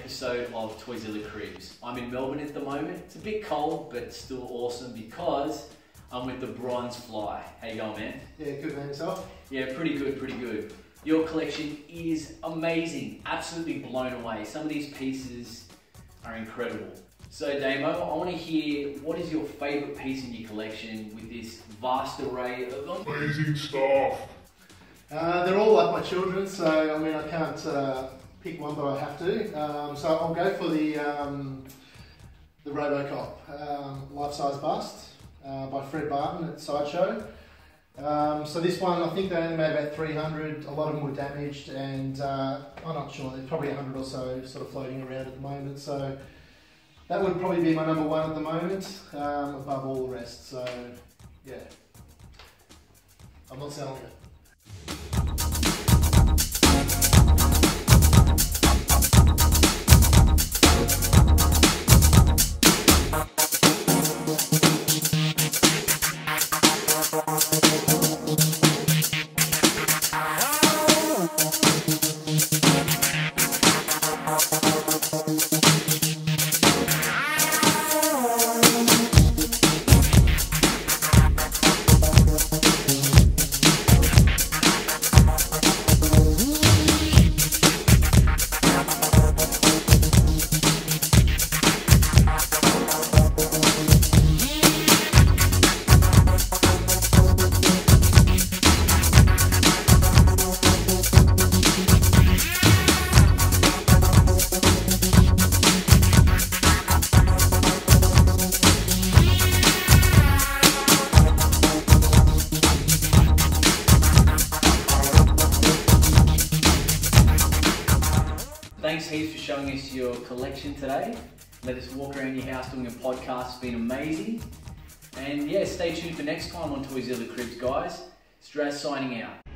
episode of Toyzilla Cribs. I'm in Melbourne at the moment. It's a bit cold, but still awesome because I'm with the Bronze Fly. How you going, man? Yeah, good, man. Yourself? Yeah, pretty good, pretty good. Your collection is amazing. Absolutely blown away. Some of these pieces are incredible. So, Damo, I want to hear what is your favourite piece in your collection with this vast array of amazing stuff? They're all like my children, so I mean I can't pick one, but I have to. So I'll go for the RoboCop life-size bust by Fred Barton at Sideshow. So this one, I think they only made about 300. A lot of them were damaged, and I'm not sure. There's probably 100 or so sort of floating around at the moment. So that would probably be my number one at the moment, above all the rest. So yeah, I'm not selling it. Thanks heaps for showing us your collection today. Let us walk around your house doing a podcast. It's been amazing. And yeah, stay tuned for next time on Toyzilla Cribs, guys. Straz signing out.